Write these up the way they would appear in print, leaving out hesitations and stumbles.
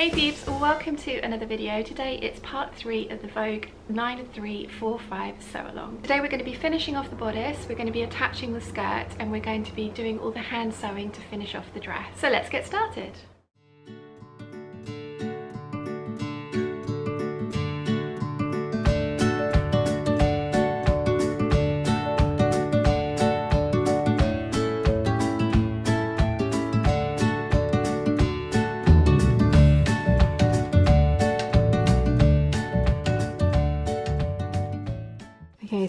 Hey peeps, welcome to another video. Today it's part 3 of the Vogue 9345 sew along. Today we're going to be finishing off the bodice, we're going to be attaching the skirt, and we're going to be doing all the hand sewing to finish off the dress. So let's get started.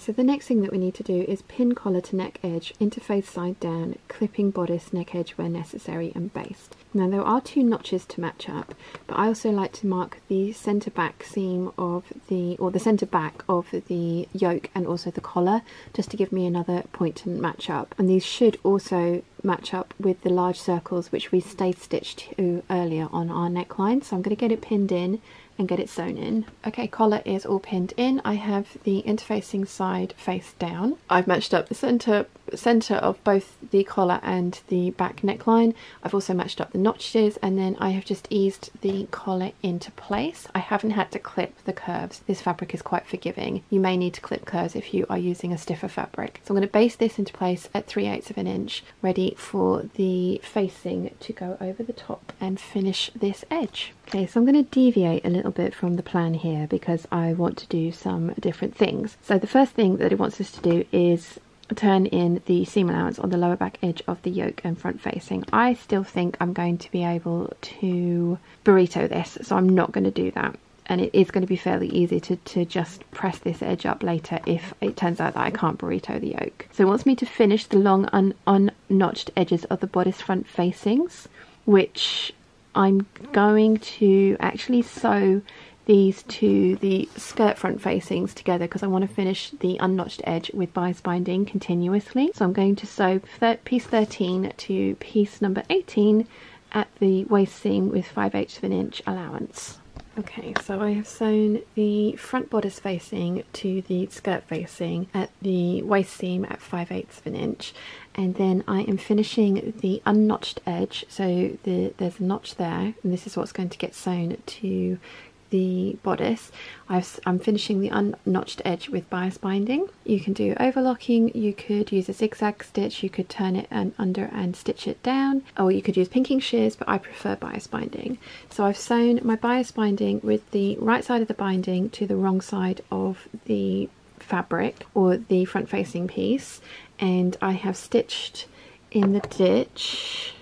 So the next thing that we need to do is pin collar to neck edge, interface side down, clipping bodice neck edge where necessary, and baste. Now there are two notches to match up, but I also like to mark the centre back seam of the centre back of the yoke and also the collar, just to give me another point to match up. And these should also match up with the large circles which we stay stitched to earlier on our neckline. So I'm going to get it pinned in and get it sewn in. Okay, collar is all pinned in. I have the interfacing side face down. I've matched up the centre of both the collar and the back neckline. I've also matched up the notches, and then I have just eased the collar into place. I haven't had to clip the curves. This fabric is quite forgiving. You may need to clip curves if you are using a stiffer fabric. So I'm going to baste this into place at 3/8 of an inch, ready for the facing to go over the top and finish this edge. Okay, so I'm going to deviate a little bit from the plan here because I want to do some different things. So the first thing that it wants us to do is turn in the seam allowance on the lower back edge of the yoke and front facing. I still think I'm going to be able to burrito this, so I'm not going to do that. And it is going to be fairly easy to just press this edge up later if it turns out that I can't burrito the yoke. So it wants me to finish the long unnotched edges of the bodice front facings, which I'm going to actually sew these to the skirt front facings together because I want to finish the unnotched edge with bias binding continuously. So I'm going to sew piece 13 to piece number 18 at the waist seam with 5/8 of an inch allowance. Okay, so I have sewn the front bodice facing to the skirt facing at the waist seam at 5/8 of an inch, and then I am finishing the unnotched edge, so there's a notch there, and this is what's going to get sewn to the bodice. I'm finishing the unnotched edge with bias binding. You can do overlocking, you could use a zigzag stitch, you could turn it under and stitch it down, or you could use pinking shears, but I prefer bias binding. So I've sewn my bias binding with the right side of the binding to the wrong side of the fabric or the front facing piece, and I have stitched in the ditch,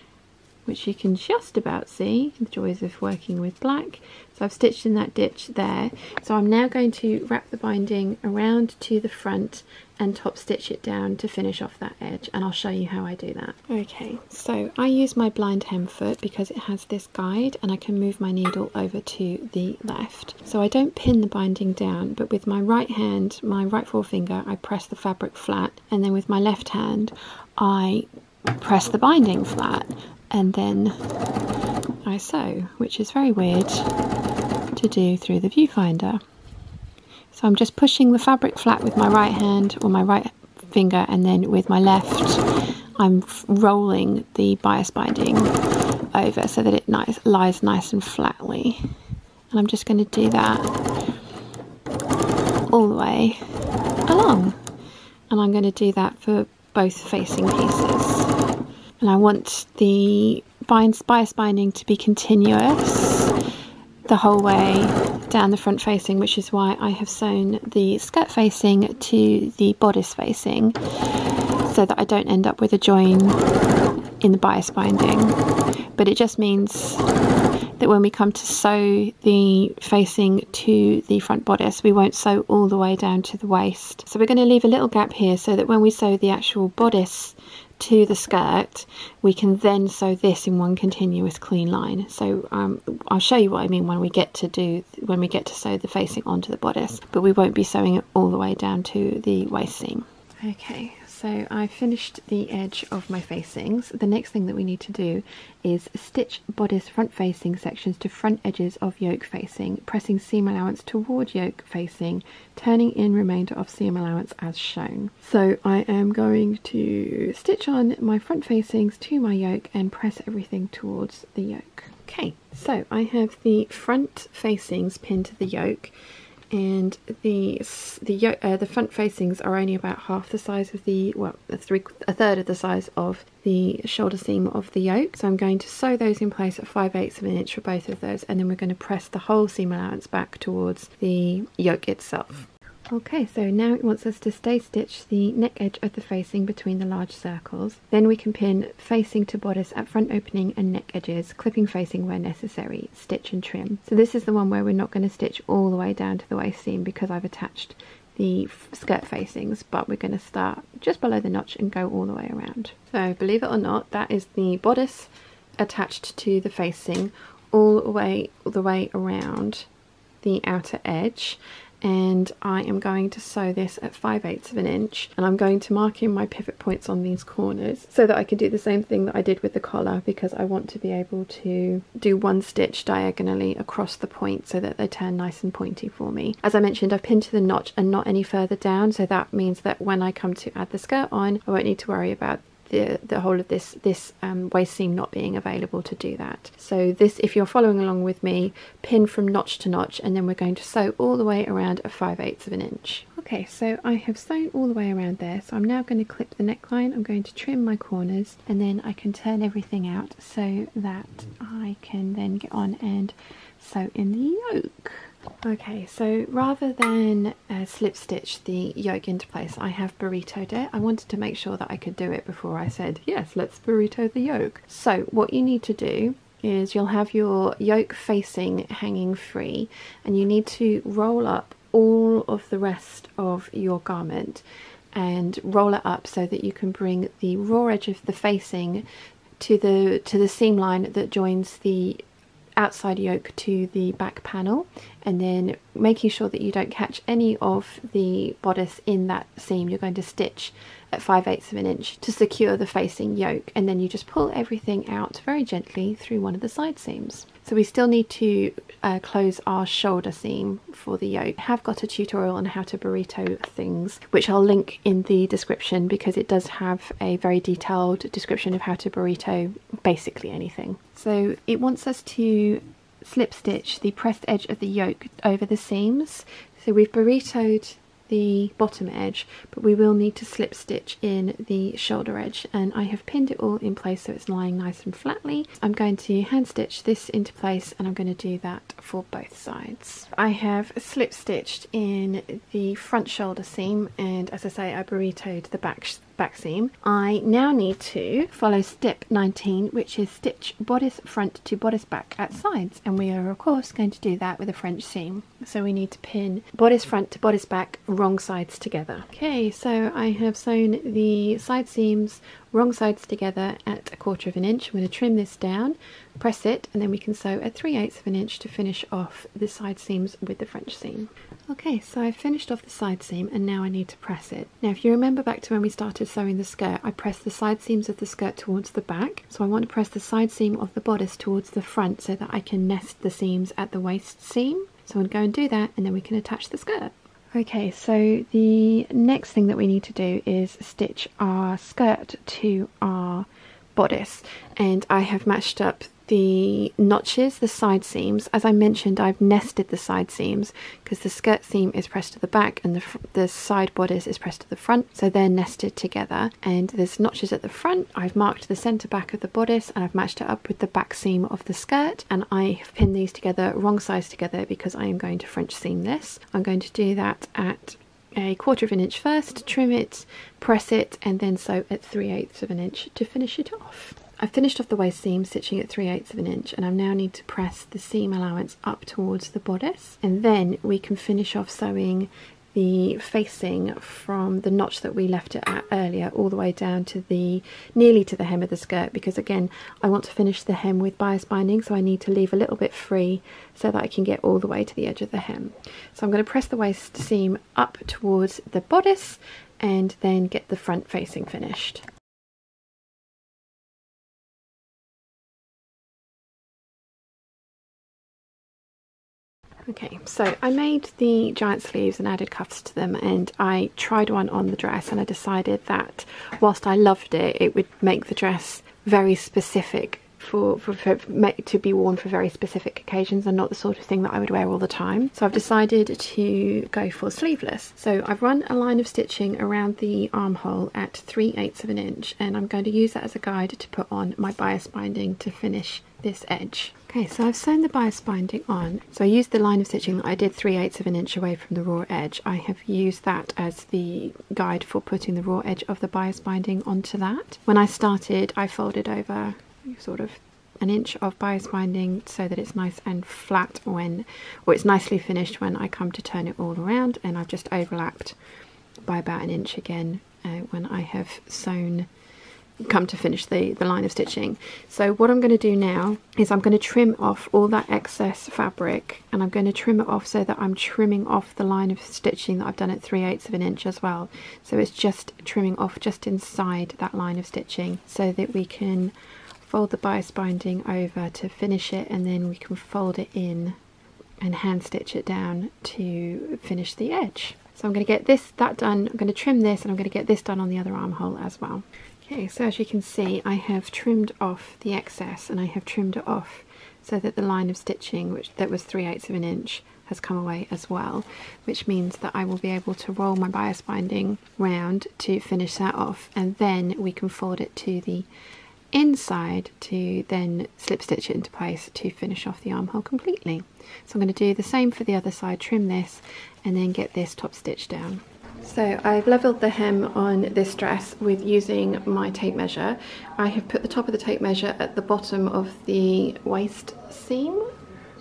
which you can just about see, the joys of working with black. So I've stitched in that ditch there. So I'm now going to wrap the binding around to the front and top stitch it down to finish off that edge, and I'll show you how I do that. Okay, so I use my blind hem foot because it has this guide and I can move my needle over to the left. So I don't pin the binding down, but with my right hand, my right forefinger, I press the fabric flat, and then with my left hand, I press the binding flat, and then I sew, which is very weird to do through the viewfinder. So I'm just pushing the fabric flat with my right hand or my right finger, and then with my left I'm rolling the bias binding over so that it lies nice and flatly, and I'm just going to do that all the way along, and I'm going to do that for both facing pieces. And I want the bias binding to be continuous the whole way down the front facing, which is why I have sewn the skirt facing to the bodice facing so that I don't end up with a join in the bias binding. But it just means that when we come to sew the facing to the front bodice, we won't sew all the way down to the waist. So we're going to leave a little gap here so that when we sew the actual bodice to the skirt, we can then sew this in one continuous clean line. So I'll show you what I mean when we get to sew the facing onto the bodice, but we won't be sewing it all the way down to the waist seam. Okay, so I finished the edge of my facings. The next thing that we need to do is stitch bodice front facing sections to front edges of yoke facing, pressing seam allowance toward yoke facing, turning in remainder of seam allowance as shown. So I am going to stitch on my front facings to my yoke and press everything towards the yoke. Okay, so I have the front facings pinned to the yoke, and the front facings are only about half the size of the, well, a third of the size of the shoulder seam of the yoke. So I'm going to sew those in place at 5/8 of an inch for both of those, and then we're going to press the whole seam allowance back towards the yoke itself. Okay, so now it wants us to stay stitch the neck edge of the facing between the large circles. Then we can pin facing to bodice at front opening and neck edges, clipping facing where necessary, stitch and trim. So this is the one where we're not going to stitch all the way down to the waist seam because I've attached the skirt facings, but we're going to start just below the notch and go all the way around. So believe it or not, that is the bodice attached to the facing all the way around the outer edge. And I am going to sew this at 5/8 of an inch, and I'm going to mark in my pivot points on these corners so that I can do the same thing that I did with the collar, because I want to be able to do one stitch diagonally across the point so that they turn nice and pointy for me. As I mentioned, I've pinned to the notch and not any further down, so that means that when I come to add the skirt on, I won't need to worry about the whole of this waist seam not being available to do that. So this, if you're following along with me, pin from notch to notch, and then we're going to sew all the way around at 5/8 of an inch. Okay, so I have sewn all the way around there, so I'm now going to clip the neckline. I'm going to trim my corners, and then I can turn everything out so that I can then get on and sew in the yoke. Okay, so rather than slip stitch the yoke into place, I have burritoed it. I wanted to make sure that I could do it before I said, yes, let's burrito the yoke. So what you need to do is you'll have your yoke facing hanging free, and you need to roll up all of the rest of your garment and roll it up so that you can bring the raw edge of the facing to the seam line that joins the outside yoke to the back panel, and then making sure that you don't catch any of the bodice in that seam, you're going to stitch at 5/8 of an inch to secure the facing yoke, and then you just pull everything out very gently through one of the side seams. So we still need to close our shoulder seam for the yoke. I have got a tutorial on how to burrito things, which I'll link in the description, because it does have a very detailed description of how to burrito basically anything. So it wants us to slip stitch the pressed edge of the yoke over the seams. So we've burritoed the bottom edge, but we will need to slip stitch in the shoulder edge, and I have pinned it all in place so it's lying nice and flatly. I'm going to hand stitch this into place, and I'm going to do that for both sides. I have slip stitched in the front shoulder seam, and as I say, I burritoed the back seam. I now need to follow step 19, which is stitch bodice front to bodice back at sides, and we are of course going to do that with a French seam. So we need to pin bodice front to bodice back, wrong sides together. Okay, so I have sewn the side seams wrong sides together at 1/4 of an inch. I'm going to trim this down, press it, and then we can sew at 3/8 of an inch to finish off the side seams with the French seam. Okay, so I've finished off the side seam, and now I need to press it. Now if you remember back to when we started sewing the skirt, I pressed the side seams of the skirt towards the back, so I want to press the side seam of the bodice towards the front so that I can nest the seams at the waist seam. So I'm going to go and do that, and then we can attach the skirt. Okay, so the next thing that we need to do is stitch our skirt to our bodice, and I have matched up the notches, the side seams. As I mentioned, I've nested the side seams because the skirt seam is pressed to the back and the side bodice is pressed to the front, so they're nested together, and there's notches at the front. I've marked the center back of the bodice, and I've matched it up with the back seam of the skirt, and I have pinned these together wrong sides together because I am going to French seam this. I'm going to do that at 1/4 of an inch first, trim it, press it, and then sew at 3/8 of an inch to finish it off. I've finished off the waist seam stitching at 3/8 of an inch, and I now need to press the seam allowance up towards the bodice, and then we can finish off sewing the facing from the notch that we left it at earlier all the way down to the nearly to the hem of the skirt, because again I want to finish the hem with bias binding, so I need to leave a little bit free so that I can get all the way to the edge of the hem. So I'm going to press the waist seam up towards the bodice and then get the front facing finished. Okay, so I made the giant sleeves and added cuffs to them, and I tried one on the dress, and I decided that whilst I loved it, it would make the dress very specific to be worn for very specific occasions and not the sort of thing that I would wear all the time. So I've decided to go for sleeveless. So I've run a line of stitching around the armhole at 3/8 of an inch, and I'm going to use that as a guide to put on my bias binding to finish this edge. Okay, so I've sewn the bias binding on. So I used the line of stitching that I did 3/8 of an inch away from the raw edge. I have used that as the guide for putting the raw edge of the bias binding onto that. When I started, I folded over sort of an inch of bias binding so that it's nice and flat when, or it's nicely finished when I come to turn it all around, and I've just overlapped by about an inch again when I have sewn, come to finish the line of stitching. So what I'm going to do now is I'm going to trim off all that excess fabric, and I'm going to trim it off so that I'm trimming off the line of stitching that I've done at 3/8 of an inch as well. So it's just trimming off just inside that line of stitching so that we can fold the bias binding over to finish it, and then we can fold it in and hand stitch it down to finish the edge. So I'm going to get that done, I'm going to trim this, and I'm going to get this done on the other armhole as well. Okay, so as you can see, I have trimmed off the excess, and I have trimmed it off so that the line of stitching, which that was 3/8 of an inch, has come away as well, which means that I will be able to roll my bias binding round to finish that off, and then we can fold it to the inside to then slip stitch it into place to finish off the armhole completely. So I'm going to do the same for the other side, trim this, and then get this top stitch down. So I've levelled the hem on this dress with using my tape measure. I have put the top of the tape measure at the bottom of the waist seam,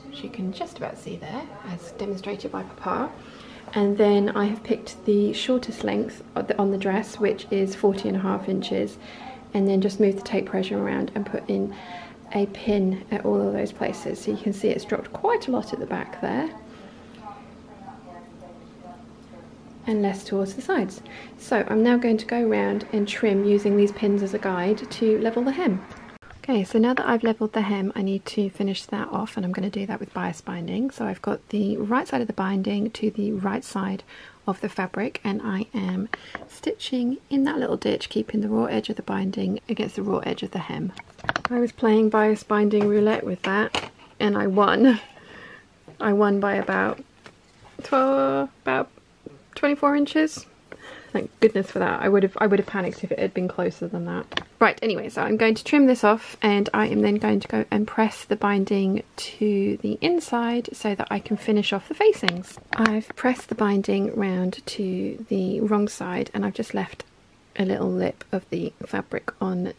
which you can just about see there, as demonstrated by Papa. And then I have picked the shortest length on the dress, which is 40.5 inches, and then just move the tape measure around and put in a pin at all of those places. So you can see it's dropped quite a lot at the back there, and less towards the sides. So I'm now going to go around and trim using these pins as a guide to level the hem. Okay, so now that I've leveled the hem, I need to finish that off, and I'm going to do that with bias binding. So I've got the right side of the binding to the right side of the fabric, and I am stitching in that little ditch, keeping the raw edge of the binding against the raw edge of the hem. I was playing bias binding roulette with that, and I won. I won by about 24 inches. Thank goodness for that. I would have panicked if it had been closer than that. Right, anyway, so I'm going to trim this off, and I am then going to go and press the binding to the inside so that I can finish off the facings. I've pressed the binding round to the wrong side, and I've just left a little lip of the fabric on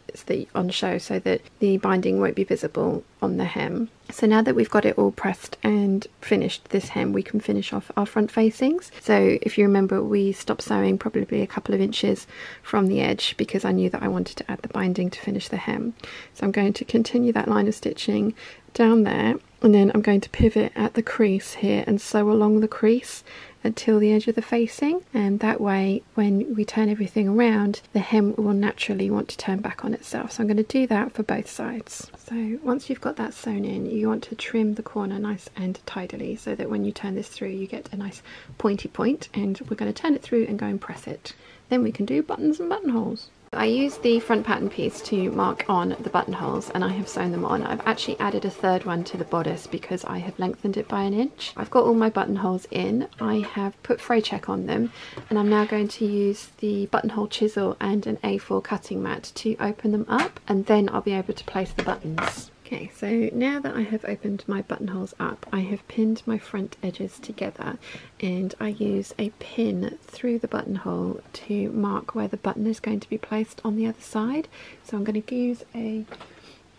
show so that the binding won't be visible on the hem. So now that we've got it all pressed and finished this hem, we can finish off our front facings. So if you remember, we stopped sewing probably a couple of inches from the edge because I knew that I wanted to add the binding to finish the hem. So I'm going to continue that line of stitching down there, and then I'm going to pivot at the crease here and sew along the crease until the edge of the facing, and that way when we turn everything around, the hem will naturally want to turn back on itself. So I'm going to do that for both sides. So once you've got that sewn in, you want to trim the corner nice and tidily so that when you turn this through you get a nice pointy point, and we're going to turn it through and go and press it. Then we can do buttons and buttonholes. I used the front pattern piece to mark on the buttonholes, and I have sewn them on. I've actually added a third one to the bodice because I have lengthened it by an inch. I've got all my buttonholes in, I have put fray check on them, and I'm now going to use the buttonhole chisel and an A4 cutting mat to open them up, and then I'll be able to place the buttons. Okay, so now that I have opened my buttonholes up, I have pinned my front edges together, and I use a pin through the buttonhole to mark where the button is going to be placed on the other side. So I'm going to use a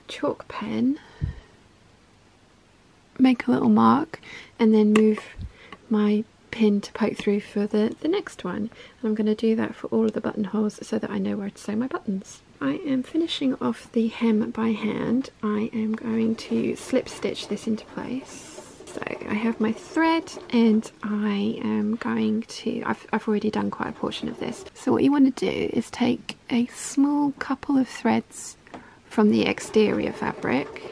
chalk pen, make a little mark, and then move my pin to poke through for the next one. And I'm going to do that for all of the buttonholes so that I know where to sew my buttons. I am finishing off the hem by hand. I am going to slip stitch this into place. So I have my thread, and I am going to, I've already done quite a portion of this. So what you want to do is take a small couple of threads from the exterior fabric,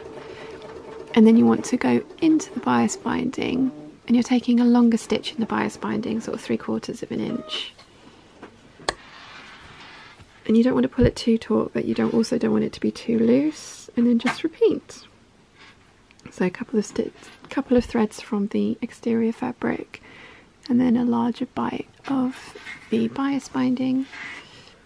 and then you want to go into the bias binding, and you're taking a longer stitch in the bias binding, sort of 3/4 of an inch. And you don't want to pull it too taut, but you don't also don't want it to be too loose, and then just repeat. So a couple of stitches, couple of threads from the exterior fabric, and then a larger bite of the bias binding.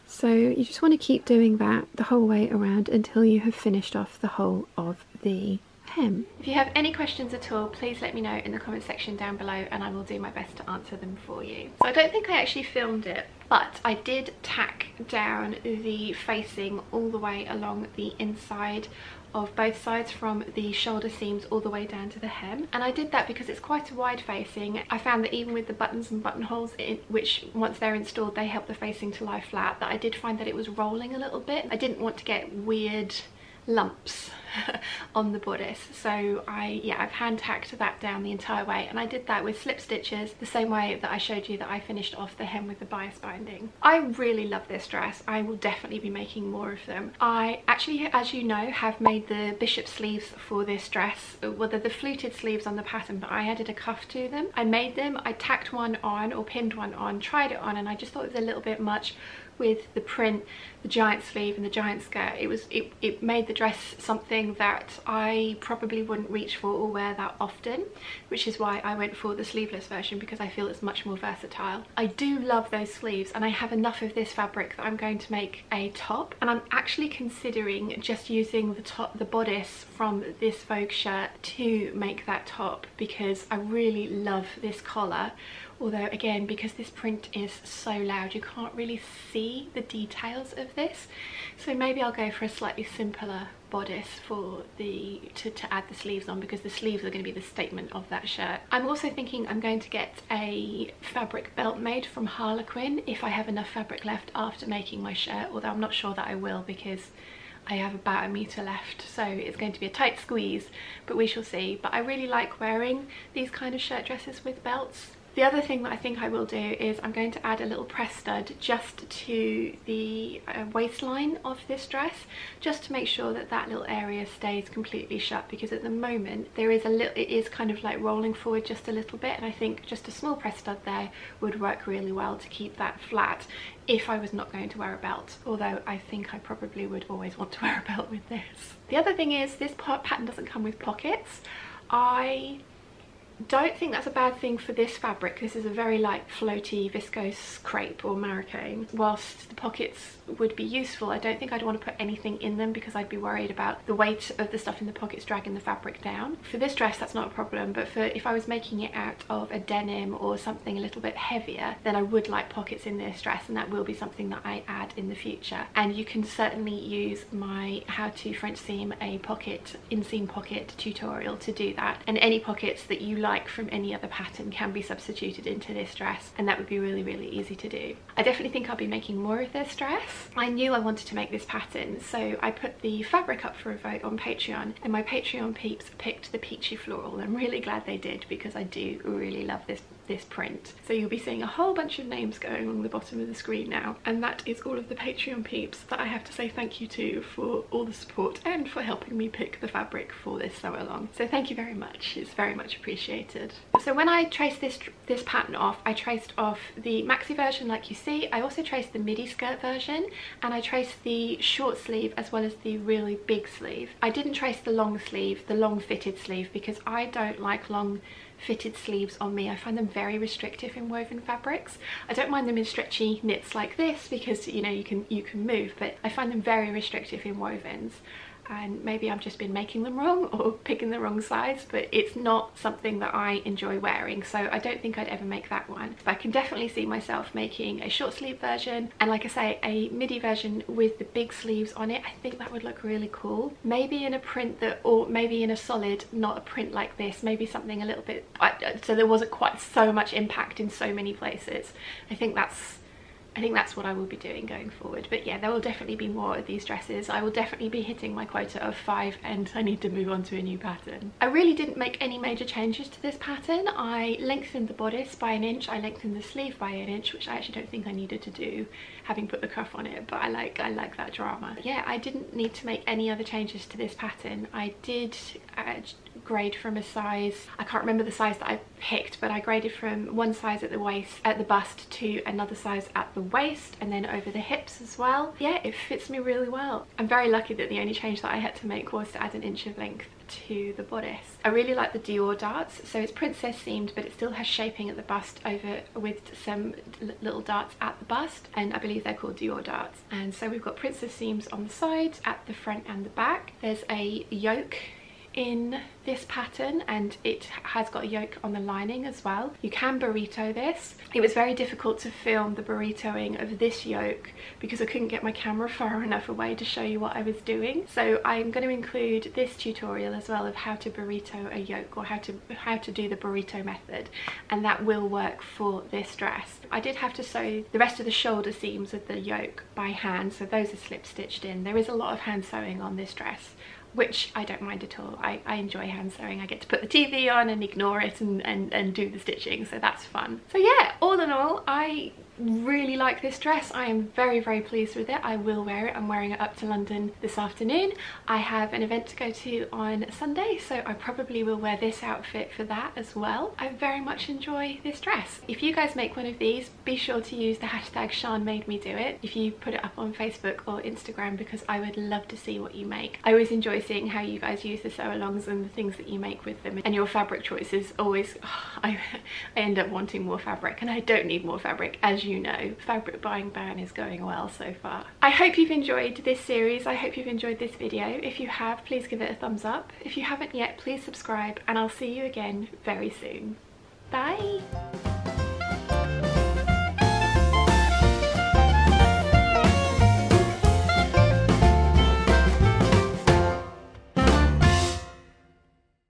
So you just want to keep doing that the whole way around until you have finished off the whole of the hem. If you have any questions at all, please let me know in the comment section down below and I will do my best to answer them for you. So I don't think I actually filmed it, but I did tack down the facing all the way along the inside of both sides from the shoulder seams all the way down to the hem, and I did that because it's quite a wide facing. I found that even with the buttons and buttonholes, which once they're installed they help the facing to lie flat, that I did find that it was rolling a little bit. I didn't want to get weird lumps on the bodice, so I've hand tacked that down the entire way, and I did that with slip stitches the same way that I showed you that I finished off the hem with the bias binding. I really love this dress. I will definitely be making more of them. I actually, as you know, have made the bishop sleeves for this dress. Well, they're the fluted sleeves on the pattern, but I added a cuff to them. I made them, I tacked one on or pinned one on, tried it on, and I just thought it was a little bit much with the print, the giant sleeve and the giant skirt. It made the dress something that I probably wouldn't reach for or wear that often, which is why I went for the sleeveless version, because I feel it's much more versatile. I do love those sleeves, and I have enough of this fabric that I'm going to make a top, and I'm actually considering just using the top, the bodice from this Vogue shirt to make that top, because I really love this collar. Although again, because this print is so loud, you can't really see the details of this, so maybe I'll go for a slightly simpler bodice for the to add the sleeves on, because the sleeves are going to be the statement of that shirt. I'm also thinking I'm going to get a fabric belt made from Harlequin if I have enough fabric left after making my shirt, although I'm not sure that I will because I have about a meter left, so it's going to be a tight squeeze, but we shall see. But I really like wearing these kind of shirt dresses with belts. The other thing that I think I will do is I'm going to add a little press stud just to the waistline of this dress, just to make sure that that little area stays completely shut, because at the moment there is a little, it is kind of like rolling forward just a little bit, and I think just a small press stud there would work really well to keep that flat if I was not going to wear a belt, although I think I probably would always want to wear a belt with this. The other thing is this pattern doesn't come with pockets. I don't think that's a bad thing for this fabric. This is a very light floaty viscose crepe or marroquin. Whilst the pockets would be useful, I don't think I'd want to put anything in them because I'd be worried about the weight of the stuff in the pockets dragging the fabric down. For this dress that's not a problem, but for if I was making it out of a denim or something a little bit heavier, then I would like pockets in this dress, and that will be something that I add in the future. And you can certainly use my how to French seam a pocket, inseam pocket tutorial to do that, and any pockets that you like from any other pattern can be substituted into this dress, and that would be really easy to do. I definitely think I'll be making more of this dress. I knew I wanted to make this pattern, so I put the fabric up for a vote on Patreon, and my Patreon peeps picked the peachy floral. I'm really glad they did because I do really love this print. So you'll be seeing a whole bunch of names going along the bottom of the screen now, and that is all of the Patreon peeps that I have to say thank you to for all the support and for helping me pick the fabric for this sew along. So thank you very much, it's very much appreciated. So when I traced this pattern off, I traced off the maxi version like you see. I also traced the midi skirt version, and I traced the short sleeve as well as the really big sleeve. I didn't trace the long sleeve, the long fitted sleeve, because I don't like long fitted sleeves on me. I find them very restrictive in woven fabrics. I don't mind them in stretchy knits like this because, you know, you can move, but I find them very restrictive in wovens. And maybe I've just been making them wrong or picking the wrong size, but it's not something that I enjoy wearing, so I don't think I'd ever make that one. But I can definitely see myself making a short sleeve version, and like I say, a midi version with the big sleeves on it. I think that would look really cool, maybe in a print that, or maybe in a solid, not a print like this, maybe something a little bit so there wasn't quite so much impact in so many places. I think that's what I will be doing going forward. But yeah, there will definitely be more of these dresses. I will definitely be hitting my quota of 5, and I need to move on to a new pattern. I really didn't make any major changes to this pattern. I lengthened the bodice by an inch, I lengthened the sleeve by an inch, which I actually don't think I needed to do having put the cuff on it, but I like that drama. Yeah, I didn't need to make any other changes to this pattern. I did grade from a size, I can't remember the size that I picked, but I graded from one size at the waist, at the bust, to another size at the waist, and then over the hips as well. Yeah, it fits me really well. I'm very lucky that the only change that I had to make was to add an inch of length to the bodice. I really like the Dior darts, so it's princess themed, but it still has shaping at the bust over with some little darts at the bust, and I believe they're called Dior darts. And so we've got princess seams on the sides, at the front and the back. There's a yoke in this pattern, and it has got a yoke on the lining as well. You can burrito this. It was very difficult to film the burritoing of this yoke because I couldn't get my camera far enough away to show you what I was doing, so I'm going to include this tutorial as well of how to burrito a yoke, or how to do the burrito method, and that will work for this dress. I did have to sew the rest of the shoulder seams with the yoke by hand, so those are slip stitched in. There is a lot of hand sewing on this dress, which I don't mind at all. I enjoy hand sewing. I get to put the TV on and ignore it and do the stitching, so that's fun. So yeah, all in all, I really like this dress. I am very, very pleased with it. I will wear it. I'm wearing it up to London this afternoon. I have an event to go to on Sunday, so I probably will wear this outfit for that as well. I very much enjoy this dress. If you guys make one of these, be sure to use the hashtag #ShanMadeMeDoIt if you put it up on Facebook or Instagram, because I would love to see what you make. I always enjoy seeing how you guys use the sew-alongs and the things that you make with them, and your fabric choices always, oh, I end up wanting more fabric, and I don't need more fabric. As you know, fabric buying ban is going well so far. I hope you've enjoyed this series. I hope you've enjoyed this video. If you have, please give it a thumbs up. If you haven't yet, please subscribe, and I'll see you again very soon. Bye.